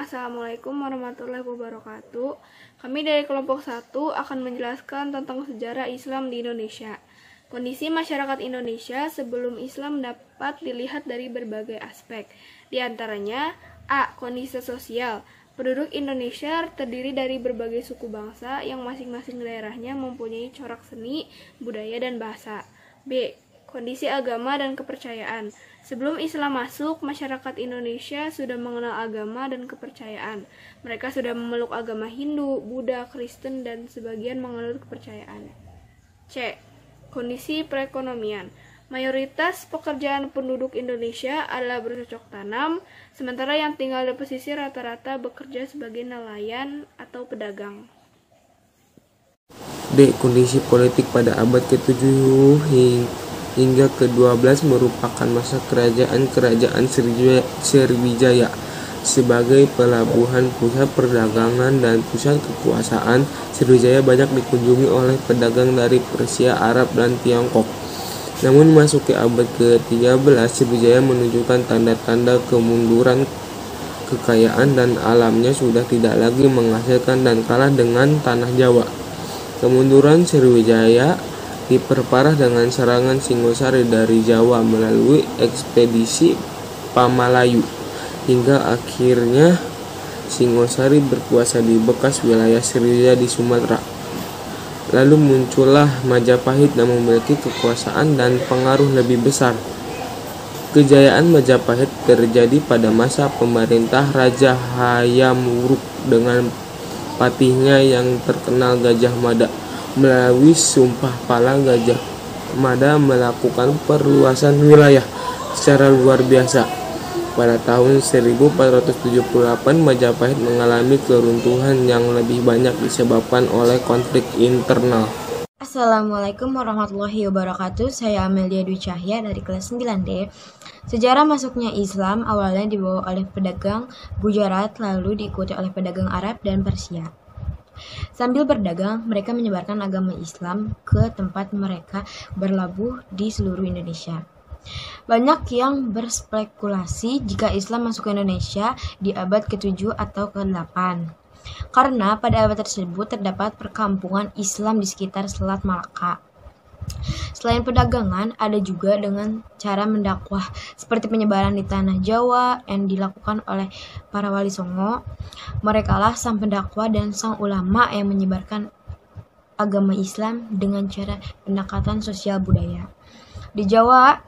Assalamualaikum warahmatullahi wabarakatuh. Kami dari kelompok 1 akan menjelaskan tentang sejarah Islam di Indonesia. Kondisi masyarakat Indonesia sebelum Islam dapat dilihat dari berbagai aspek. Di antaranya, A. Kondisi sosial. Penduduk Indonesia terdiri dari berbagai suku bangsa yang masing-masing daerahnya mempunyai corak seni, budaya, dan bahasa. B. Kondisi agama dan kepercayaan. Sebelum Islam masuk, masyarakat Indonesia sudah mengenal agama dan kepercayaan. Mereka sudah memeluk agama Hindu, Buddha, Kristen, dan sebagian menganut kepercayaan. C. Kondisi perekonomian. Mayoritas pekerjaan penduduk Indonesia adalah bercocok tanam, sementara yang tinggal di pesisir rata-rata bekerja sebagai nelayan atau pedagang. D. Kondisi politik pada abad ke-7 hingga ke-12 merupakan masa kerajaan-kerajaan Sriwijaya sebagai pelabuhan, pusat perdagangan, dan pusat kekuasaan. Sriwijaya banyak dikunjungi oleh pedagang dari Persia, Arab, dan Tiongkok. Namun memasuki abad ke-13, Sriwijaya menunjukkan tanda-tanda kemunduran. Kekayaan dan alamnya sudah tidak lagi menghasilkan dan kalah dengan tanah Jawa. Kemunduran Sriwijaya diperparah dengan serangan Singosari dari Jawa melalui ekspedisi Pamalayu, hingga akhirnya Singosari berkuasa di bekas wilayah Sriwijaya di Sumatera. Lalu muncullah Majapahit yang memiliki kekuasaan dan pengaruh lebih besar. Kejayaan Majapahit terjadi pada masa pemerintah Raja Hayam Wuruk dengan patihnya yang terkenal Gajah Mada. Melalui Sumpah Pala, Gajah Mada melakukan perluasan wilayah secara luar biasa. Pada tahun 1478, Majapahit mengalami keruntuhan yang lebih banyak disebabkan oleh konflik internal. Assalamualaikum warahmatullahi wabarakatuh. Saya Amelia Dwi Cahya dari kelas 9D. Sejarah masuknya Islam awalnya dibawa oleh pedagang Gujarat, lalu diikuti oleh pedagang Arab dan Persia. Sambil berdagang, mereka menyebarkan agama Islam ke tempat mereka berlabuh di seluruh Indonesia. Banyak yang berspekulasi jika Islam masuk ke Indonesia di abad ke-7 atau ke-8. Karena pada abad tersebut terdapat perkampungan Islam di sekitar Selat Malaka. Selain perdagangan, ada juga dengan cara mendakwah seperti penyebaran di tanah Jawa yang dilakukan oleh para wali songo. Merekalah sang pendakwah dan sang ulama yang menyebarkan agama Islam dengan cara pendekatan sosial budaya. Di Jawa,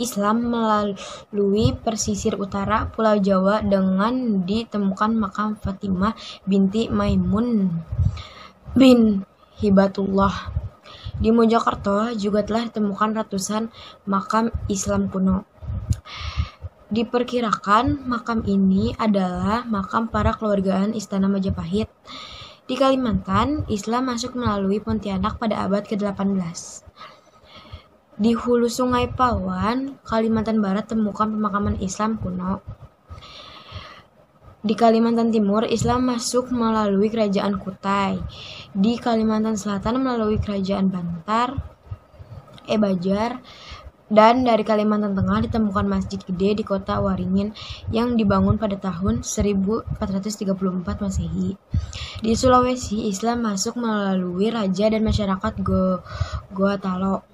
Islam melalui persisir utara Pulau Jawa dengan ditemukan makam Fatimah binti Maimun bin Hibatullah. Di Mojokerto juga telah ditemukan ratusan makam Islam kuno. Diperkirakan makam ini adalah makam para keluargaan Istana Majapahit. Di Kalimantan, Islam masuk melalui Pontianak pada abad ke-18. Di hulu Sungai Pawan, Kalimantan Barat temukan pemakaman Islam kuno. Di Kalimantan Timur, Islam masuk melalui Kerajaan Kutai. Di Kalimantan Selatan melalui Kerajaan Bantar, Bajar, dan dari Kalimantan Tengah ditemukan Masjid Gede di kota Waringin yang dibangun pada tahun 1434 Masehi. Di Sulawesi, Islam masuk melalui raja dan masyarakat Gorontalo.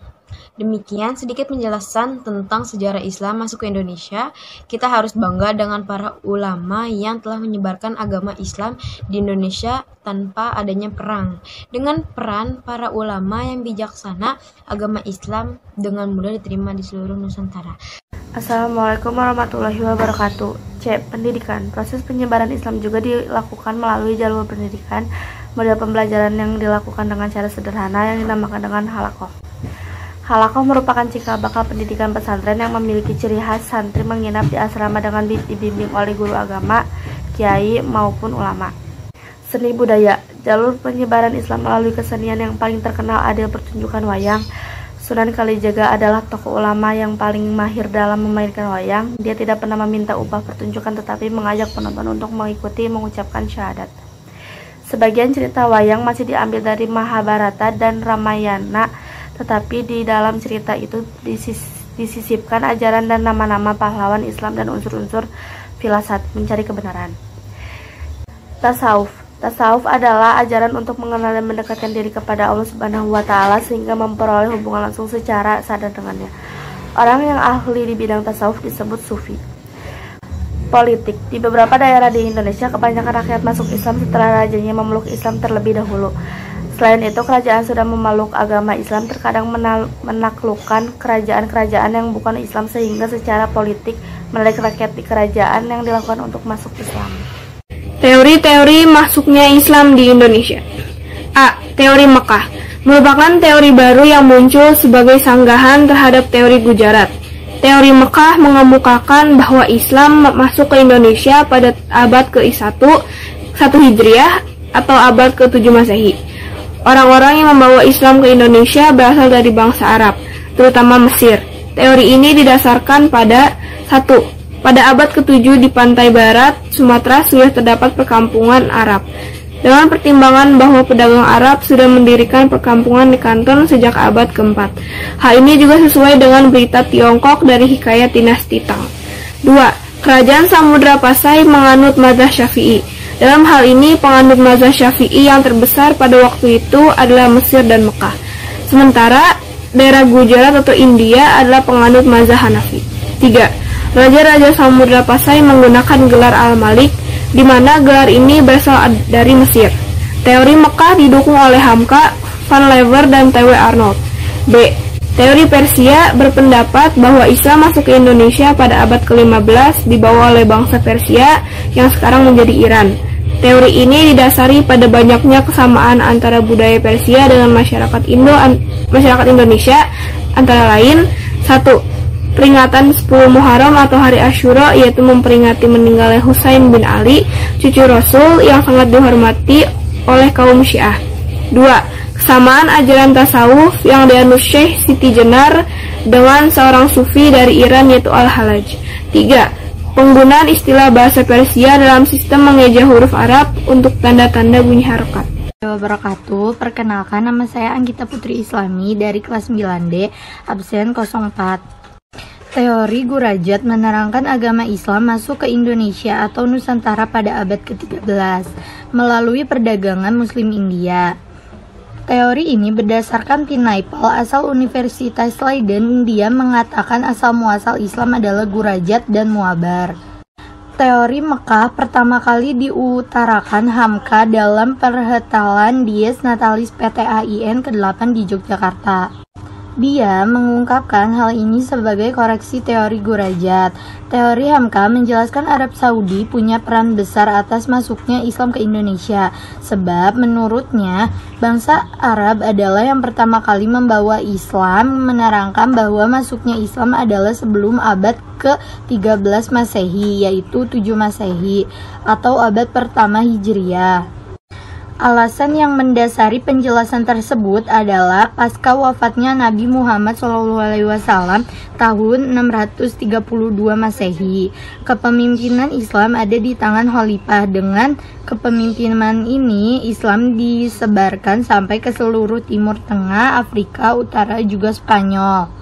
Demikian sedikit penjelasan tentang sejarah Islam masuk ke Indonesia. Kita harus bangga dengan para ulama yang telah menyebarkan agama Islam di Indonesia tanpa adanya perang. Dengan peran para ulama yang bijaksana, agama Islam dengan mudah diterima di seluruh Nusantara. Assalamualaikum warahmatullahi wabarakatuh. C. Pendidikan. Proses penyebaran Islam juga dilakukan melalui jalur pendidikan. Model pembelajaran yang dilakukan dengan cara sederhana yang dinamakan dengan halaqoh. Halaqoh merupakan cikal bakal pendidikan pesantren yang memiliki ciri khas santri menginap di asrama dengan dibimbing oleh guru agama, kiai maupun ulama. Seni budaya. Jalur penyebaran Islam melalui kesenian yang paling terkenal adalah pertunjukan wayang. Sunan Kalijaga adalah tokoh ulama yang paling mahir dalam memainkan wayang. Dia tidak pernah meminta upah pertunjukan, tetapi mengajak penonton untuk mengikuti mengucapkan syahadat. Sebagian cerita wayang masih diambil dari Mahabharata dan Ramayana, tetapi di dalam cerita itu disisipkan ajaran dan nama-nama pahlawan Islam dan unsur-unsur filsafat mencari kebenaran. Tasawuf. Tasawuf adalah ajaran untuk mengenal dan mendekatkan diri kepada Allah Subhanahu wa Ta'ala sehingga memperoleh hubungan langsung secara sadar dengannya. Orang yang ahli di bidang tasawuf disebut sufi. Politik. Di beberapa daerah di Indonesia, kebanyakan rakyat masuk Islam setelah rajanya memeluk Islam terlebih dahulu. Selain itu, kerajaan sudah memeluk agama Islam terkadang menaklukkan kerajaan-kerajaan yang bukan Islam sehingga secara politik menarik rakyat di kerajaan yang dilakukan untuk masuk Islam. Teori-teori masuknya Islam di Indonesia. A. Teori Mekah merupakan teori baru yang muncul sebagai sanggahan terhadap teori Gujarat. Teori Mekah mengemukakan bahwa Islam masuk ke Indonesia pada abad ke-1 Hijriah atau abad ke-7 Masehi. Orang-orang yang membawa Islam ke Indonesia berasal dari bangsa Arab, terutama Mesir. Teori ini didasarkan pada 1. Pada abad ke-7 di pantai barat Sumatera sudah terdapat perkampungan Arab. Dengan pertimbangan bahwa pedagang Arab sudah mendirikan perkampungan di Kanton sejak abad ke-4. Hal ini juga sesuai dengan berita Tiongkok dari Hikayat Dinasti Tang. 2. Kerajaan Samudra Pasai menganut mazhab Syafi'i. Dalam hal ini penganut mazhab Syafi'i yang terbesar pada waktu itu adalah Mesir dan Mekah. Sementara daerah Gujarat atau India adalah penganut mazhab Hanafi. 3. Raja-raja Samudra Pasai menggunakan gelar Al-Malik, di mana gelar ini berasal dari Mesir. Teori Mekah didukung oleh Hamka, Van Leuver, dan T.W. Arnold. B. Teori Persia berpendapat bahwa Islam masuk ke Indonesia pada abad ke-15 dibawa oleh bangsa Persia yang sekarang menjadi Iran. Teori ini didasari pada banyaknya kesamaan antara budaya Persia dengan masyarakat Indonesia, antara lain 1. Peringatan 10 Muharram atau Hari Asyura, yaitu memperingati meninggalnya Hussein bin Ali, cucu Rasul yang sangat dihormati oleh kaum Syiah. 2. Kesamaan ajaran tasawuf yang dianut Syekh Siti Jenar dengan seorang sufi dari Iran, yaitu Al Halaj. 3. Penggunaan istilah bahasa Persia dalam sistem mengeja huruf Arab untuk tanda-tanda bunyi harokat. Wabarakatuh. Perkenalkan, nama saya Anggita Putri Islami dari kelas 9D, absen 04. Teori Gurajat menerangkan agama Islam masuk ke Indonesia atau Nusantara pada abad ke-13 melalui perdagangan Muslim India. Teori ini berdasarkan Tinai Pal asal Universitas Leiden, India, mengatakan asal-muasal Islam adalah Gurajat dan Muabar. Teori Mekah pertama kali diutarakan Hamka dalam perhetalan Dies Natalis PTAIN ke-8 di Yogyakarta. Dia mengungkapkan hal ini sebagai koreksi teori Gurajat. Teori Hamka menjelaskan Arab Saudi punya peran besar atas masuknya Islam ke Indonesia, sebab menurutnya bangsa Arab adalah yang pertama kali membawa Islam, menerangkan bahwa masuknya Islam adalah sebelum abad ke-13 Masehi, yaitu 7 Masehi, atau abad pertama Hijriah. Alasan yang mendasari penjelasan tersebut adalah pasca wafatnya Nabi Muhammad SAW tahun 632 Masehi. Kepemimpinan Islam ada di tangan Khalifah. Dengan kepemimpinan ini, Islam disebarkan sampai ke seluruh Timur Tengah, Afrika Utara, juga Spanyol.